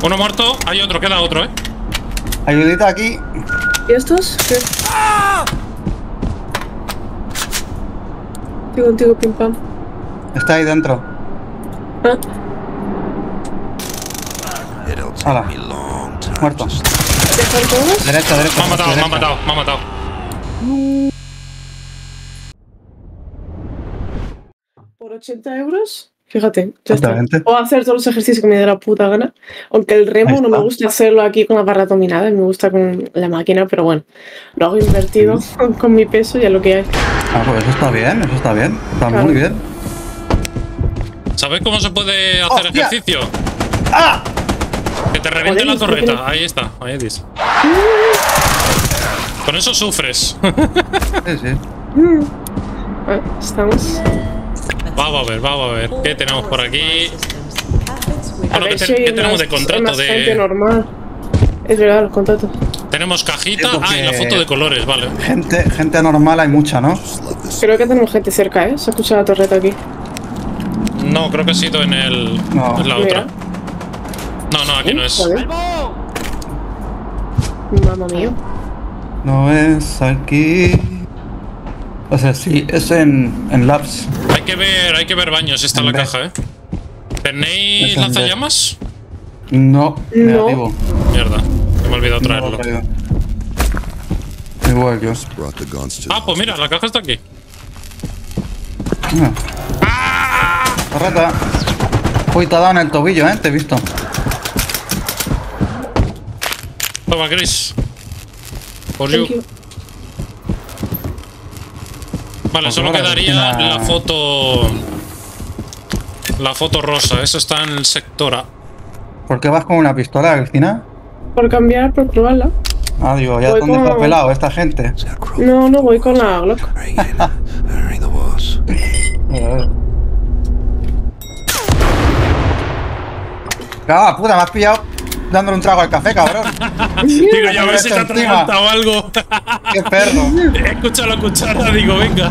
Uno muerto, hay otro, queda otro, eh. Ayudita aquí. ¿Y estos? ¿Qué? ¡Ah! Estoy contigo, pim pam. Está ahí dentro. Ah. Hola. Muerto. Derecha, derecha. Me han matado, me han matado, me han matado. Por 80 euros, fíjate, ya está. Puedo hacer todos los ejercicios que me dé la puta gana. Aunque el remo no me gusta hacerlo aquí con la barra dominada, me gusta con la máquina, pero bueno, lo hago invertido con mi peso, ya lo que hay. Ah, pues eso está bien, está muy bien. ¿Sabes cómo se puede hacer ejercicio? ¡Ah! Que te reviente la torreta, ahí está, ahí dice. Con eso sufres. Sí, sí. Estamos. Vamos a ver, ¿qué tenemos por aquí? Bueno, ¿qué tenemos de contrato? De normal. Es verdad, los contratos. Tenemos cajita, y la foto de colores, vale. Gente anormal hay mucha, ¿no? Creo que tenemos gente cerca, ¿eh? ¿Se escucha la torreta aquí? No, creo que ha sido en el... No. En la otra. No, aquí no es. Mamma mía. No es aquí. O sea, sí, es en labs. Hay que ver baños, está en la caja, eh. ¿Tenéis lanzallamas? No, negativo. Mierda, me he olvidado traerlo. Igual yo. Ah, pues mira, la caja está aquí. ¡Ah! Correcta. Uy, te ha dado en el tobillo, eh, te he visto. Toma, Chris. Por you. Vale, solo quedaría la foto. La foto rosa, eso está en el sector A. ¿Por qué vas con una pistola, Cristina? Por cambiar, por probarla. Ah, digo, ya están despapelados esta gente. No, voy con la Glock. Ah, puta, me has pillado dándole un trago al café, cabrón. Digo, ya ves si te ha atragantado algo. Qué perro. He escuchado la cuchara, digo, venga.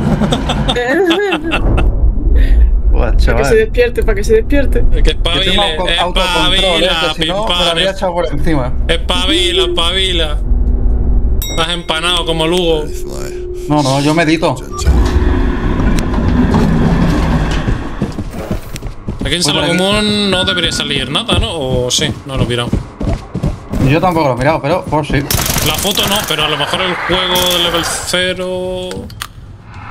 Para que se despierte, para que se despierte. Que espabila, espabila, si no, me la habría echado por encima. Espabila. Estás empanado como Lugo. No, yo medito. Aquí en Salomón no debería salir nada, ¿no? O sí, no lo he mirado. Yo tampoco lo he mirado, pero por sí. La foto no, pero a lo mejor el juego de level 0...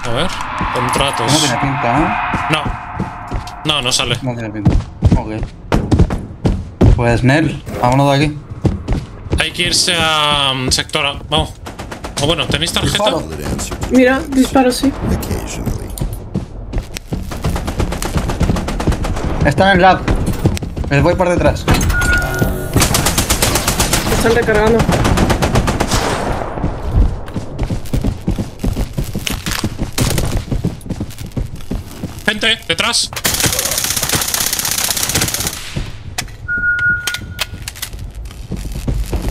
A ver, contratos. No tiene pinta, ¿no? No sale. No tiene pinta. Ok. Pues Nel, vámonos de aquí. Hay que irse a sector A, vamos. O bueno, ¿tenéis tarjeta? Mira, disparo, sí. Están en lab. Les voy por detrás. Están recargando. Gente, detrás.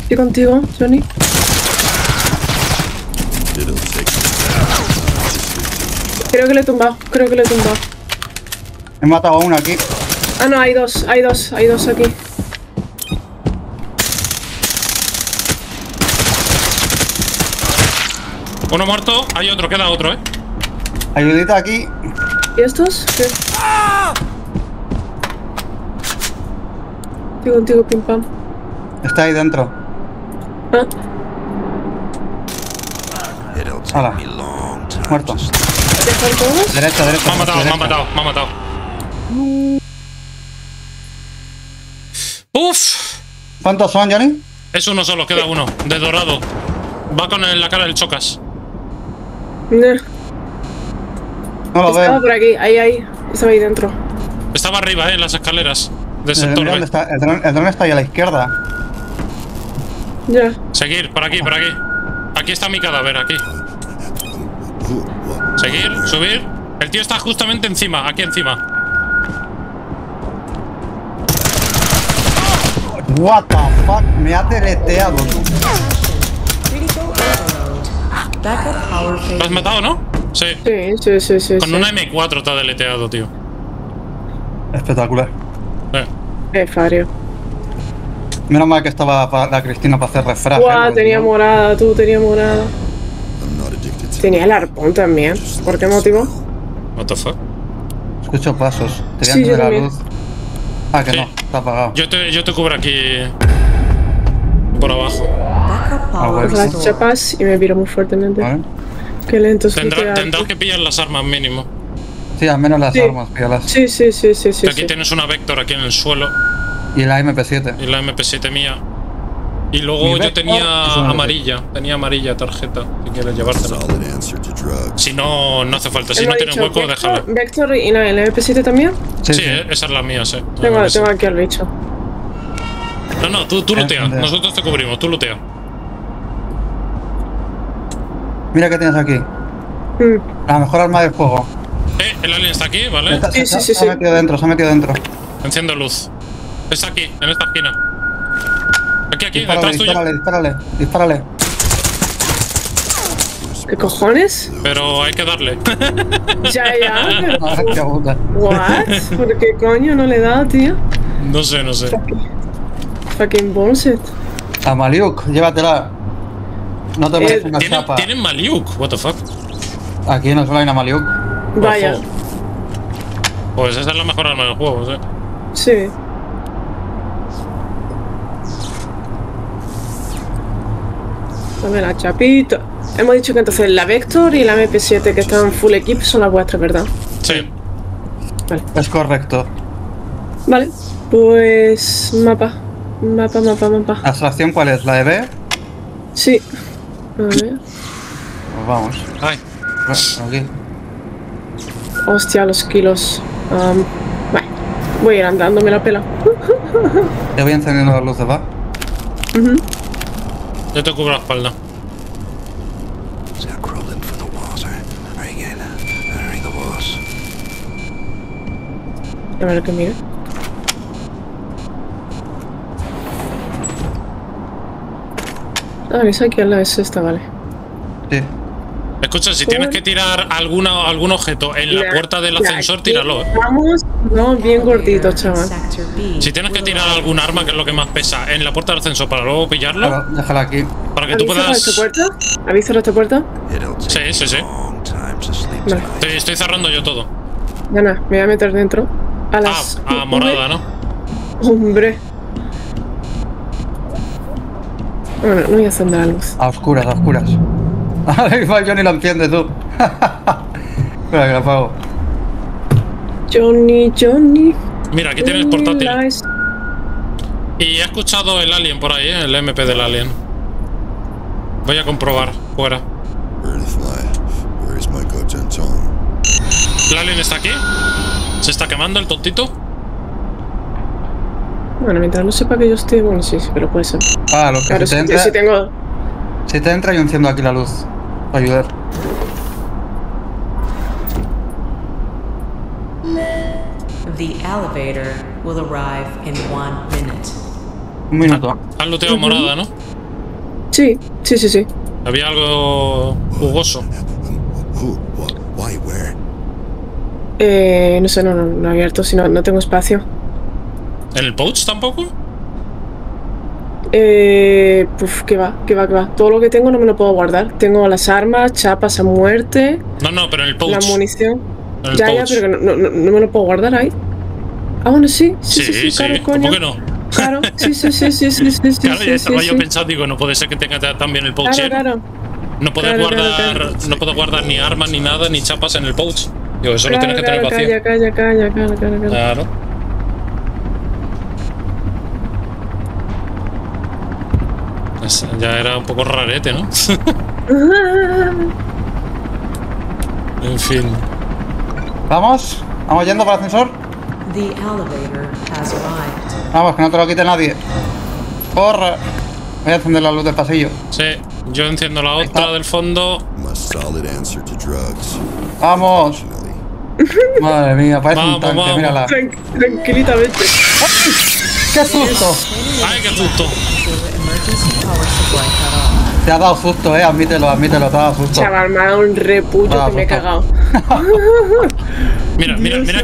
Estoy contigo, Johnny. Creo que le he tumbado. He matado a uno aquí. Ah, no, hay dos aquí. Uno muerto, hay otro, queda otro, eh. Ayudita aquí. ¿Y estos? ¿Qué? ¡Ah! Estoy contigo, pim pam. Está ahí dentro. Ah. Hola. Muerto. ¿Dejar todos? Derecha. Me han matado. Uff. ¿Cuántos son, Johnny? Es uno solo, queda uno, de dorado. Va con la cara del Chocas. No lo veo. Estaba por aquí, ahí. Estaba ahí dentro. Estaba arriba, en las escaleras del sector B. El dron está ahí a la izquierda. Ya. Seguir, por aquí. Aquí está mi cadáver, aquí. Seguir, subir. El tío está justamente encima, aquí encima. What the fuck, me ha teleteado. Lo has matado, ¿no? Sí. Sí. Con una M4 te ha deleteado, tío. Espectacular. Qué fario. Menos mal que estaba la Cristina para hacer refrán. Guau, tenía morada, tú, tenía morada. Tenía el arpón también. ¿Por qué motivo? What the fuck? Escucho pasos. Te voy a prender la luz. Ah, que sí. No, está apagado. Yo te cubro aquí. Por abajo. Por las chapas y me piro muy fuertemente. ¿Vale? Qué lento. Tendrás que pillar las armas mínimo. Sí, al menos las armas, píllalas. Sí. Aquí tienes una Vector aquí en el suelo. Y la MP7. Y la MP7 mía. Y luego yo tenía amarilla. Tenía amarilla tarjeta. Si quieres llevártela. Si no, no hace falta. Si no tienes hueco, déjala. ¿Vector y la MP7 también? Sí, esa es la mía, sí. Tengo aquí al bicho. No, tú lootea. Nosotros te cubrimos, tú lootea. Mira qué tienes aquí. La mejor arma del juego. El alien está aquí, ¿vale? Sí. Se ha metido dentro, Enciendo luz. Está aquí, en esta esquina. Aquí, detrás tuyo. Dispárale. ¿Qué cojones? Pero hay que darle. Ya. Pero... ¿What? ¿Por qué coño no le da, tío? No sé. Fucking bullshit. A Maliuk, llévatela. No te mereces una chapa. ¿Tienen Maliuk? What the fuck? Aquí no solo hay una Maliuk. Vaya. Pues esa es la mejor arma del juego, ¿eh? Sí. Dame la chapita. Hemos dicho que entonces la Vector y la MP7 que están full equip son las vuestras, ¿verdad? Sí. Vale. Es correcto. Vale. Pues... Mapa. ¿La extracción cuál es? ¿La de B? Sí. A ver. Pues vamos. Ay. Aquí. Hostia, los kilos. Vale. Voy a ir andándome la pela. Te voy encendiendo las luces, ¿va? Yo te cubro la espalda. A ver que mira. Ah, es aquí al lado, es esta, vale. Sí. Escucha, si tienes que tirar algún objeto en la puerta del ascensor, tíralo. Vamos, no, bien gordito, chaval. Si tienes que tirar algún arma, que es lo que más pesa, en la puerta del ascensor para luego pillarlo. Claro, déjala aquí. Para que tú puedas. ¿Avísalo a esta puerta? Sí. Vale. Estoy cerrando yo todo. Nada, me voy a meter dentro. A morada, ¿no? Hombre. Bueno, no voy a encender la luz. A oscuras. Johnny lo enciende, tú. Espera, que la apago. Johnny. Mira, aquí tienes portátil. Y he escuchado el alien por ahí, el MP del alien. Voy a comprobar, fuera. ¿El alien está aquí? ¿Se está quemando el tontito? Bueno, mientras no sepa que yo estoy, bueno, sí, pero puede ser. Ah, lo que claro, si entra... Si te entra, yo enciendo aquí la luz. Para ayudar. The elevator will arrive in 1 minute. Un minuto. Has looteado morada, ¿no? Sí. Había algo jugoso. No sé, no he abierto, si no tengo espacio. ¿En el pouch tampoco? Pues que va. Todo lo que tengo no me lo puedo guardar. Tengo las armas, chapas a muerte. No, pero en el pouch. La munición. Ya, pero que no me lo puedo guardar ahí. Ah, bueno, sí. Claro, coño. ¿Cómo que no? Claro, sí. Claro, ya estaba yo pensando, digo, no puede ser que tenga también el pouch. Claro. No puedo guardar ni armas, ni nada, ni chapas en el pouch. Digo, eso lo tienes que tener vacío. Claro. Claro. Ya era un poco rarete, ¿no? En fin. ¿Vamos yendo para el ascensor? Vamos, que no te lo quite nadie. ¡Corre! Voy a encender la luz del pasillo. Sí, yo enciendo la otra del fondo. ¡Vamos! Madre mía, parece un tanque, mírala. Tranquilitamente. ¡Ay! ¡Qué susto! ¡Ay, qué susto! Te ha dado susto, admítelo, te ha dado susto. Chaval, me ha dado un reputo que me he cagado. Mira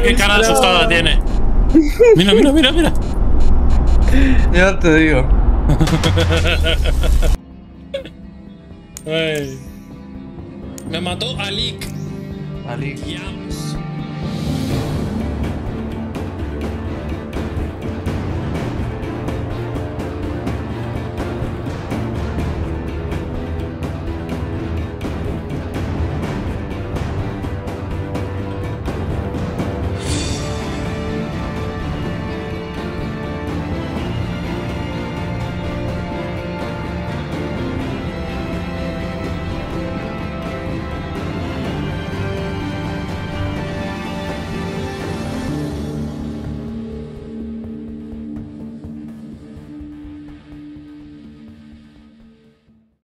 qué cara asustada tiene. Mira. Ya te digo. Ay. Me mató Alic. Alic.